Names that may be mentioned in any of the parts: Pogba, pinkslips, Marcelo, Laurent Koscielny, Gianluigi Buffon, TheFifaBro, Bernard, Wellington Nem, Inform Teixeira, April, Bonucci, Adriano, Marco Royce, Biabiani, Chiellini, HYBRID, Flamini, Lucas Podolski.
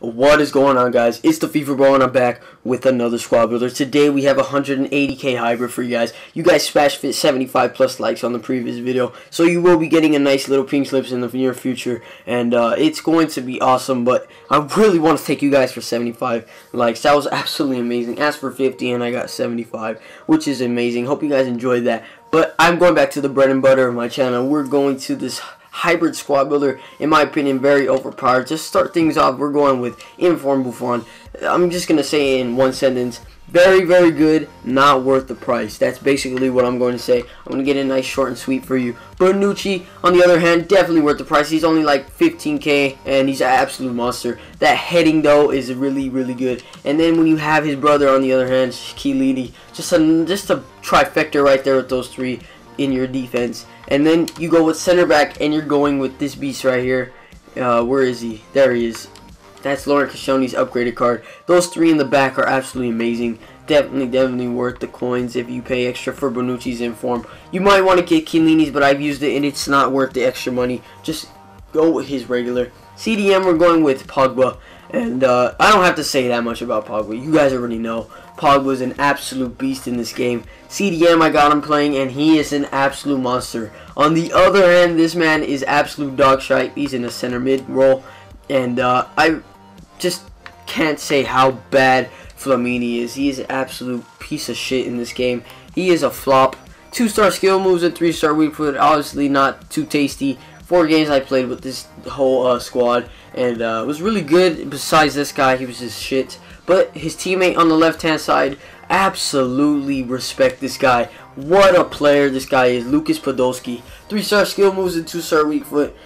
What is going on, guys? It's the FIFA Bro and I'm back with another squad builder. Today we have 180k hybrid for you guys. You guys smashed 75 plus likes on the previous video, so you will be getting a nice little pink slips in the near future, and it's going to be awesome. But I really want to take you guys for 75 likes. That was absolutely amazing. Asked for 50 and I got 75, which is amazing. Hope you guys enjoyed that. But I'm going back to the bread and butter of my channel. We're going to this hybrid squad builder, in my opinion, very overpowered. Just start things off, we're going with Inform Buffon. I'm just gonna say in one sentence, very good, not worth the price. That's basically what I'm going to say. I'm gonna get a nice short and sweet for you. Bonucci, on the other hand, definitely worth the price. He's only like 15k and he's an absolute monster. That heading though is really good. And then when you have his brother on the other hand, Chiellini, just a trifecta right there with those three in your defense. And then you go with center back and you're going with this beast right here. Where is he? There he is. That's Laurent Koscielny's upgraded card. Those three in the back are absolutely amazing. Definitely worth the coins if you pay extra for Bonucci's Inform. You might want to get Chiellini's, but I've used it and it's not worth the extra money. Just go with his regular. CDM, we're going with Pogba. And I don't have to say that much about Pogba. You guys already know. Pogba's an absolute beast in this game. CDM, I got him playing, and he is an absolute monster. On the other hand, this man is absolute dog shite. He's in a center mid role. And I just can't say how bad Flamini is. He is an absolute piece of shit in this game. He is a flop. 2-star skill moves and 3-star weak foot. Obviously not too tasty. 4 games I played with this whole squad, and it was really good. Besides this guy, he was just shit. But his teammate on the left-hand side, absolutely respect this guy. What a player this guy is, Lucas Podolski. 3-star skill moves and 2-star weak foot.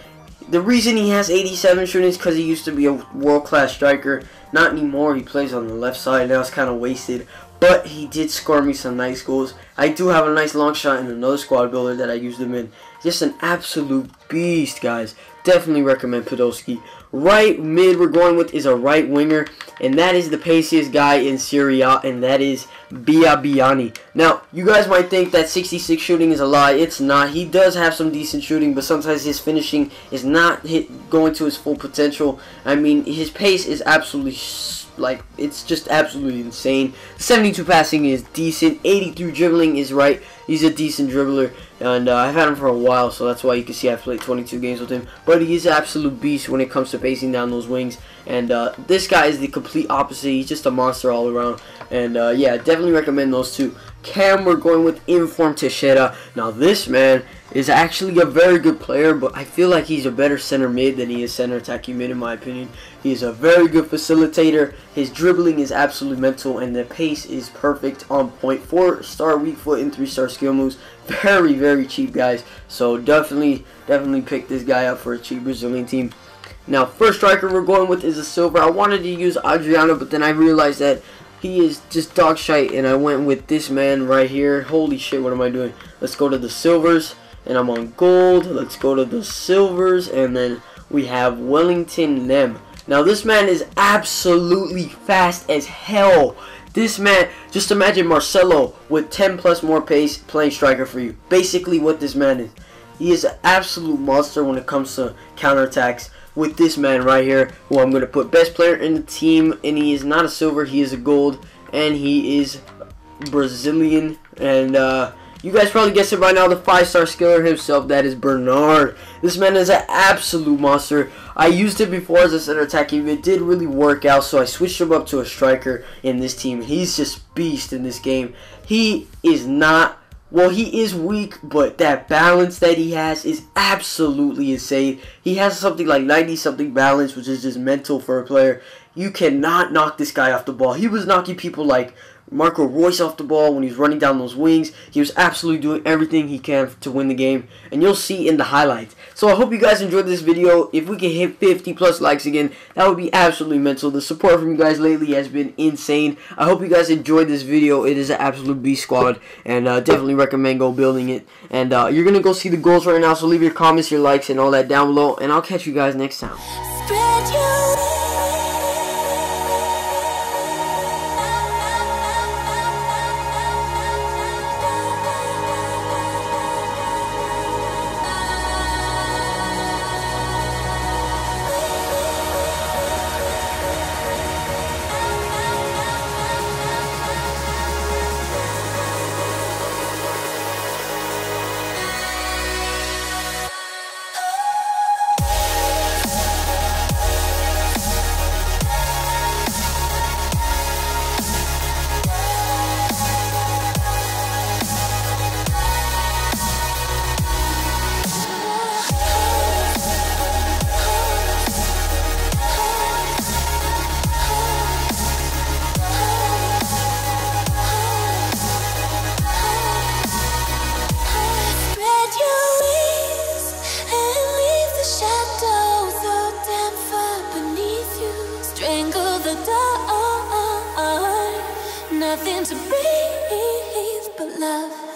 The reason he has 87 shooting is because he used to be a world-class striker. Not anymore. He plays on the left side. Now it's kind of wasted. But he did score me some nice goals. I do have a nice long shot in another squad builder that I used him in. Just an absolute beast, guys. Definitely recommend Podolski. Right mid we're going with is a right winger. And that is the paciest guy in Serie A. And that is Biabiani. Now, you guys might think that 66 shooting is a lie. It's not. He does have some decent shooting. But sometimes his finishing is not going to his full potential. I mean, his pace is absolutely like, it's just absolutely insane. 72 passing is decent. 83 dribbling is right. He's a decent dribbler, and I've had him for a while, so that's why you can see I've played 22 games with him. But he is an absolute beast when it comes to pacing down those wings, and this guy is the complete opposite. He's just a monster all around, and yeah, definitely recommend those two. Cam, we're going with Inform Teixeira. Now, this man is actually a very good player, but I feel like he's a better center mid than he is center attacking mid, in my opinion. He is a very good facilitator. His dribbling is absolutely mental, and the pace is perfect on point. 4-star weak foot and 3-star skill moves. Very cheap, guys. So definitely pick this guy up for a cheap Brazilian team. Now, first striker we're going with is a silver. I wanted to use Adriano, but then I realized that he is just dog shite, and I went with this man right here. Holy shit, what am I doing? Let's go to the silvers, and I'm on gold. Let's go to the silvers, and then we have Wellington Nem. Now, this man is absolutely fast as hell. This man, just imagine Marcelo with 10 plus more pace playing striker for you. Basically what this man is. He is an absolute monster when it comes to counterattacks. With this man right here, who I'm going to put best player in the team, and he is not a silver, he is a gold, and he is Brazilian, and you guys probably guessed it by now, the 5-star skiller himself, that is Bernard. This man is an absolute monster. I used it before as a center attacking, it did really work out, so I switched him up to a striker in this team. He's just beast in this game. He is not, well, he is weak, but that balance that he has is absolutely insane. He has something like 90-something balance, which is just mental for a player. You cannot knock this guy off the ball. He was knocking people like Marco Royce off the ball when he was running down those wings. He was absolutely doing everything he can to win the game, and you'll see in the highlights. So I hope you guys enjoyed this video. If we can hit 50 plus likes again, that would be absolutely mental. The support from you guys lately has been insane. I hope you guys enjoyed this video. It is an absolute beast squad, and definitely recommend go building it. And you're gonna go see the goals right now, so leave your comments, your likes, and all that down below, and I'll catch you guys next time. Spread your angle the door, nothing to breathe but love.